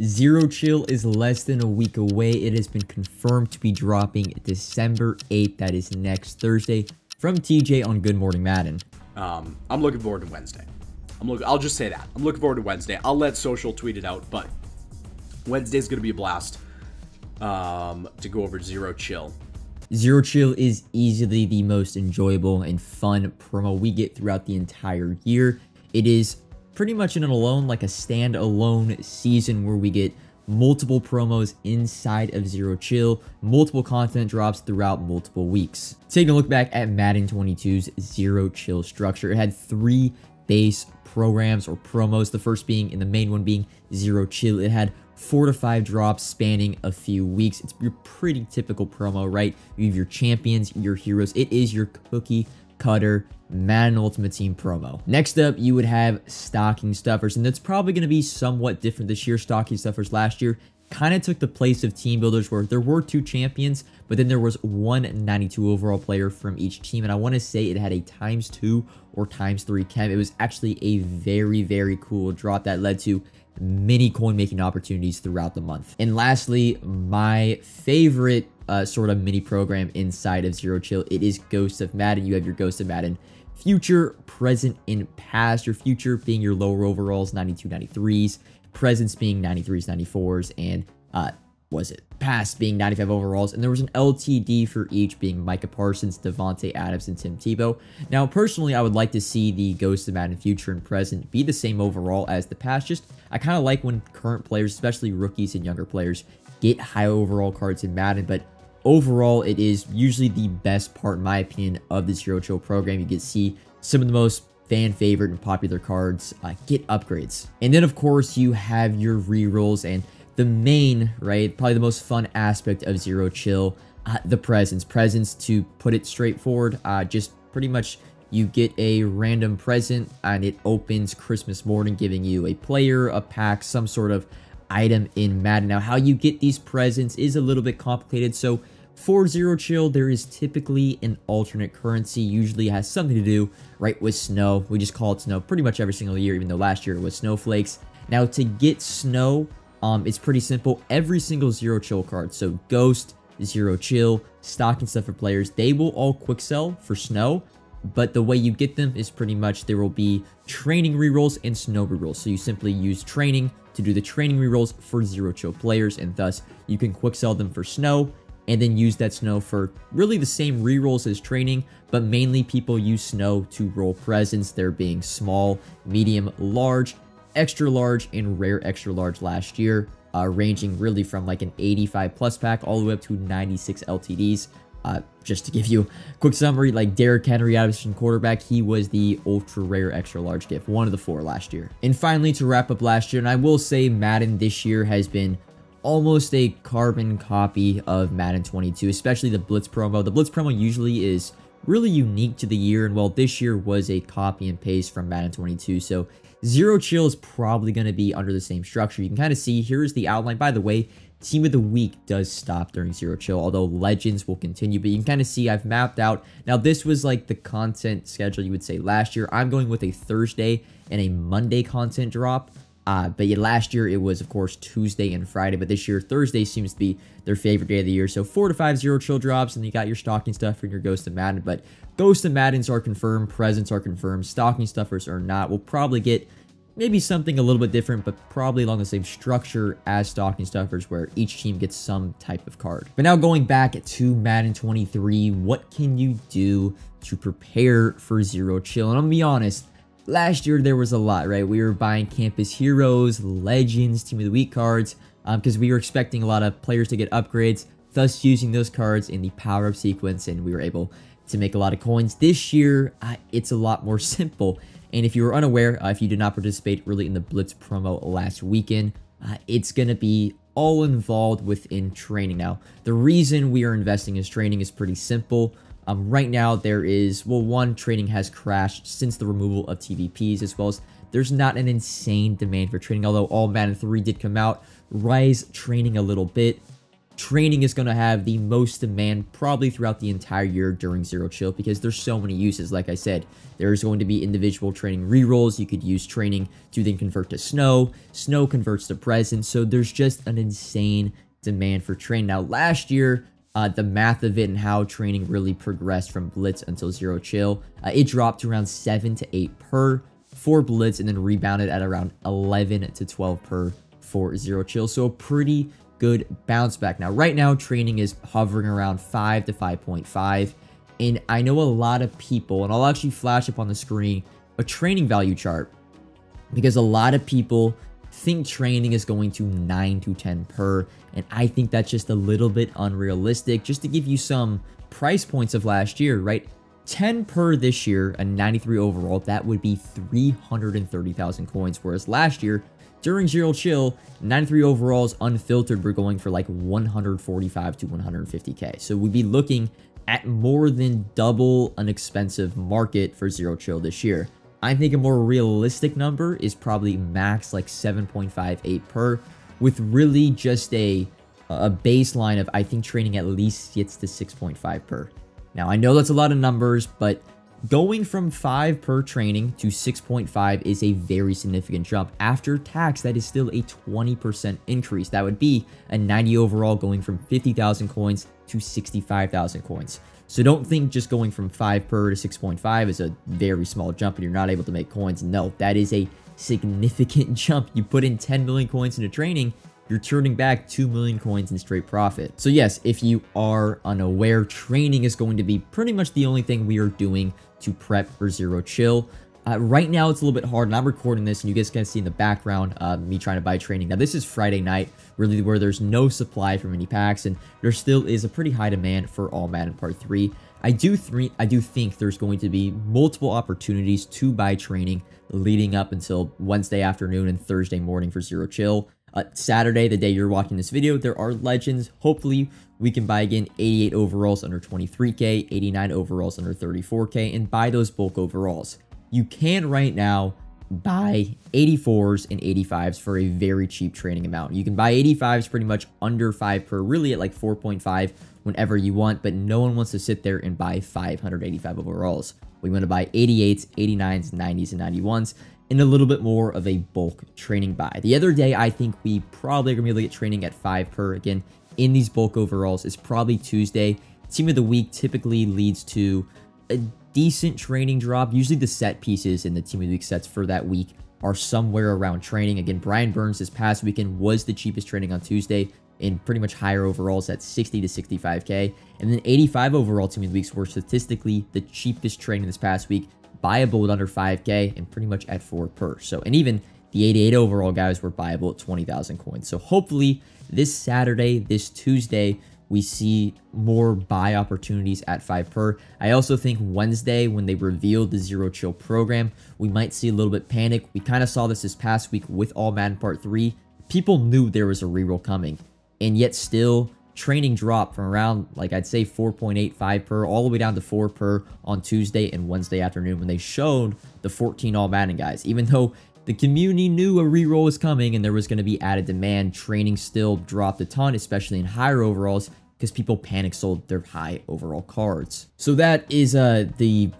Zero Chill is less than a week away. It has been confirmed to be dropping December 8th. That is next Thursday from TJ on Good Morning Madden. I'm looking forward to Wednesday. I'll just say that. I'm looking forward to Wednesday. I'll let Social tweet it out, but Wednesday's going to be a blast to go over Zero Chill. Zero Chill is easily the most enjoyable and fun promo we get throughout the entire year. It is pretty much like a standalone season where we get multiple promos inside of Zero Chill, multiple content drops throughout multiple weeks. Taking a look back at Madden 22's Zero Chill structure, it had three base programs or promos, the first being, and the main one being, Zero Chill. It had 4 to 5 drops spanning a few weeks. It's your pretty typical promo, right? You have your champions, your heroes. It is your cookie cutter Madden Ultimate Team promo. Next up, you would have stocking stuffers, and that's probably going to be somewhat different this year. Stocking stuffers last year kind of took the place of team builders, where there were 2 champions, but then there was one 92 overall player from each team, and I want to say it had a ×2 or ×3 chem. It was actually a very, very cool drop that led to many coin making opportunities throughout the month. And lastly, my favorite sort of mini program inside of Zero Chill, it is Ghosts of Madden. You have your Ghosts of Madden future, present, and past. Your future being your lower overalls, 92, 93s, presence being 93s, 94s, and past being 95 overalls, and there was an LTD for each, being Micah Parsons, DeVonte Adams, and Tim Tebow. Now, personally, I would like to see the Ghosts of Madden future and present be the same overall as the past. Just, I kind of like when current players, especially rookies and younger players, get high overall cards in Madden, but overall, it is usually the best part, in my opinion, of the Zero Chill program. You get to see some of the most fan favorite and popular cards get upgrades. And then, of course, you have your rerolls and the main, right, probably the most fun aspect of Zero Chill, the presents. Presents, to put it straightforward, just pretty much you get a random present and it opens Christmas morning, giving you a player, a pack, some sort of item in Madden. Now, how you get these presents is a little bit complicated. So for Zero Chill, there is typically an alternate currency. Usually has something to do, right, with snow. We just call it snow pretty much every single year, even though last year it was snowflakes. Now, to get snow, it's pretty simple. Every single Zero Chill card, so Ghost, Zero Chill, Stocking Stuff for Players, they will all quick sell for snow, but the way you get them is pretty much there will be training rerolls and snow rerolls. So you simply use training to do the training rerolls for Zero Chill players, and thus you can quick sell them for snow, and then use that snow for really the same rerolls as training, but mainly people use snow to roll presents, there being small, medium, large, extra large, and rare extra large last year, ranging really from like an 85 plus pack all the way up to 96 LTDs. Just to give you a quick summary, like Derek Henry, Madden quarterback, he was the ultra rare extra large gift, one of the 4 last year. And finally, to wrap up last year, and I will say Madden this year has been almost a carbon copy of Madden 22, especially the Blitz promo. The Blitz promo usually is really unique to the year, and while this year was a copy and paste from Madden 22, so Zero Chill is probably going to be under the same structure. You can kind of see, here's the outline. By the way, Team of the Week does stop during Zero Chill, although Legends will continue, but you can kind of see I've mapped out. Now, this was like the content schedule, you would say, last year. I'm going with a Thursday and a Monday content drop, but yeah, last year it was, of course, Tuesday and Friday, but this year, Thursday seems to be their favorite day of the year. So 4 to 5 Zero Chill drops, and you got your stocking stuff and your Ghost of Madden, but Ghost of Maddens are confirmed, presents are confirmed, stocking stuffers are not. We'll probably get maybe something a little bit different, but probably along the same structure as stocking stuffers, where each team gets some type of card. But now, going back to Madden 23, what can you do to prepare for Zero Chill? And I'm gonna be honest, last year there was a lot, right? We were buying Campus Heroes, Legends, Team of the Week cards, because we were expecting a lot of players to get upgrades, thus using those cards in the power-up sequence, and we were able to make a lot of coins. This year, it's a lot more simple. And if you were unaware, if you did not participate really in the Blitz promo last weekend, it's going to be all involved within training. Now, the reason we are investing in training is pretty simple. Right now, there is, well, one, training has crashed since the removal of TVPs, as well as there's not an insane demand for training, although All Madden 3 did come out, rise training a little bit. training is going to have the most demand probably throughout the entire year during Zero Chill, because there's so many uses. Like I said, there's going to be individual training rerolls. You could use training to then convert to snow. Snow converts to present. So there's just an insane demand for training. Now, last year, the math of it and how training really progressed from Blitz until Zero Chill, it dropped to around 7 to 8 per for Blitz, and then rebounded at around 11 to 12 per for Zero Chill. So a pretty good bounce back. Now, right now, training is hovering around 5 to 5.5, and I know a lot of people, and I'll actually flash up on the screen a training value chart, because a lot of people think training is going to 9 to 10 per, and I think that's just a little bit unrealistic. Just to give you some price points of last year, right? 10 per this year, a 93 overall, that would be 330,000 coins, whereas last year, during Zero Chill, 93 overalls unfiltered were going for like 145 to 150k. So we'd be looking at more than double an expensive market for Zero Chill this year. I think a more realistic number is probably max like 7.58 per, with really just a baseline of, I think, training at least gets to 6.5 per. Now, I know that's a lot of numbers, but going from 5 per training to 6.5 is a very significant jump. After tax, that is still a 20% increase. That would be a 90 overall going from 50,000 coins to 65,000 coins. So don't think just going from 5 per to 6.5 is a very small jump and you're not able to make coins. No, that is a significant jump. You put in 10 million coins into training, you're turning back 2 million coins in straight profit. So yes, if you are unaware, training is going to be pretty much the only thing we are doing to prep for Zero Chill. Right now, it's a little bit hard, and I'm recording this, and you guys can see in the background me trying to buy training. Now, this is Friday night, really, where there's no supply for many packs, and there still is a pretty high demand for All Madden Part 3. I do think there's going to be multiple opportunities to buy training leading up until Wednesday afternoon and Thursday morning for Zero Chill. Saturday, the day you're watching this video, there are legends. Hopefully, we can buy again 88 overalls under 23k, 89 overalls under 34k, and buy those bulk overalls. You can right now buy 84s and 85s for a very cheap training amount. You can buy 85s pretty much under 5 per, really at like 4.5 whenever you want, but no one wants to sit there and buy 585 overalls. We want to buy 88s, 89s, 90s, and 91s. And a little bit more of a bulk training buy. The other day, I think we probably are going to be able to get training at 5 per again in these bulk overalls is probably Tuesday. Team of the Week typically leads to a decent training drop. Usually the set pieces and the Team of the Week sets for that week are somewhere around training. Again, Brian Burns this past weekend was the cheapest training on Tuesday in pretty much higher overalls at 60 to 65k. And then 85 overall Team of the Weeks were statistically the cheapest training this past week. Buyable at under 5k and pretty much at 4 per. So, and even the 88 overall guys were buyable at 20,000 coins. So hopefully this Saturday, this Tuesday, we see more buy opportunities at 5 per. I also think Wednesday, when they revealed the Zero Chill program, we might see a little bit panic. We kind of saw this past week with All Madden Part 3. People knew there was a reroll coming, and yet still training dropped from around, like I'd say 4.85 per all the way down to 4 per on Tuesday and Wednesday afternoon when they showed the 14 All Madden guys. Even though the community knew a reroll was coming and there was going to be added demand, training still dropped a ton, especially in higher overalls, because people panic sold their high overall cards. So that is the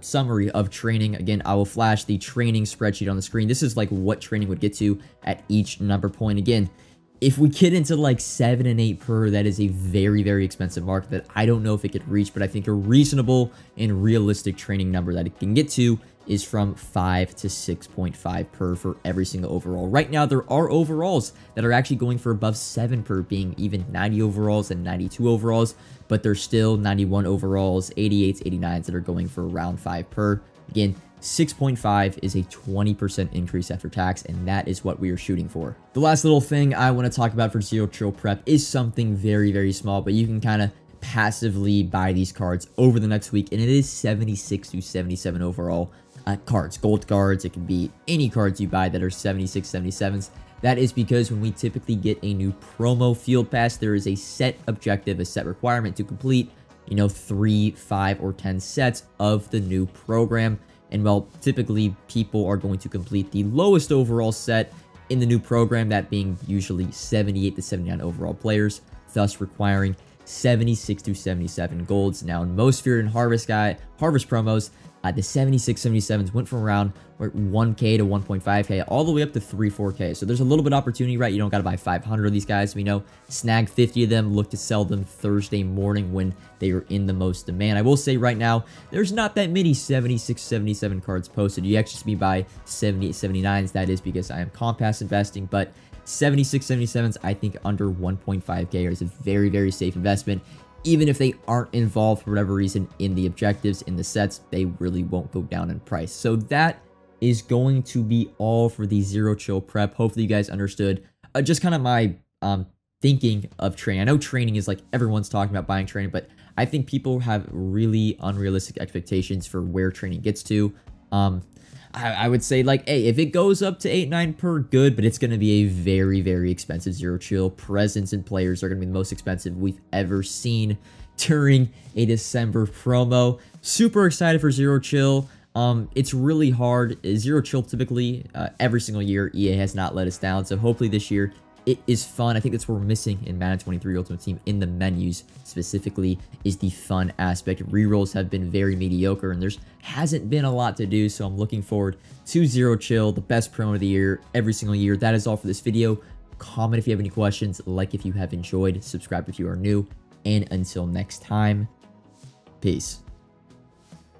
summary of training. Again, I will flash the training spreadsheet on the screen. This is like what training would get to at each number point. Again, if we get into like 7 and 8 per, that is a very, very expensive market that I don't know if it could reach, but I think a reasonable and realistic training number that it can get to is from 5 to 6.5 per for every single overall. Right now, there are overalls that are actually going for above 7 per, being even 90 overalls and 92 overalls, but there's still 91 overalls, 88s, 89s that are going for around 5 per. Again, 6.5 is a 20% increase after tax, and that is what we are shooting for. The last little thing I want to talk about for Zero Chill prep is something very, very small, but you can kind of passively buy these cards over the next week, and it is 76 to 77 overall cards, gold cards. It can be any cards you buy that are 76, 77s. That is because when we typically get a new promo field pass, there is a set objective, a set requirement to complete, you know, 3, 5, or 10 sets of the new program. And while typically people are going to complete the lowest overall set, in the new program, that being usually 78 to 79 overall players, thus requiring 76 to 77 golds. Now in Most Feared and Harvest promos, the 76 77s went from around 1k to 1.5k all the way up to 3-4k. So there's a little bit of opportunity, right? You don't got to buy 500 of these guys. We know snag 50 of them, look to sell them Thursday morning when they are in the most demand. I will say right now, there's not that many 76 77 cards posted. You actually see me buy 78 79s. That is because I am comp pass investing, but 76 77s, I think under 1.5k is a very, very safe investment. Even if they aren't involved for whatever reason in the objectives, in the sets, they really won't go down in price. So that is going to be all for the Zero Chill prep. Hopefully you guys understood just kind of my thinking of training. I know training is like everyone's talking about buying training, but I think people have really unrealistic expectations for where training gets to. I would say, like, hey, if it goes up to 8-9 per, good, but it's going to be a very, very expensive Zero Chill. Presents and players are going to be the most expensive we've ever seen during a December promo. Super excited for Zero Chill. It's really hard. Zero Chill typically, every single year, EA has not let us down, so hopefully this year it is fun. I think that's what we're missing in Madden 23 Ultimate Team in the menus specifically is the fun aspect. Rerolls have been very mediocre and there's hasn't been a lot to do. So I'm looking forward to Zero Chill, the best promo of the year every single year. That is all for this video. Comment if you have any questions, like if you have enjoyed, subscribe if you are new, and until next time, peace.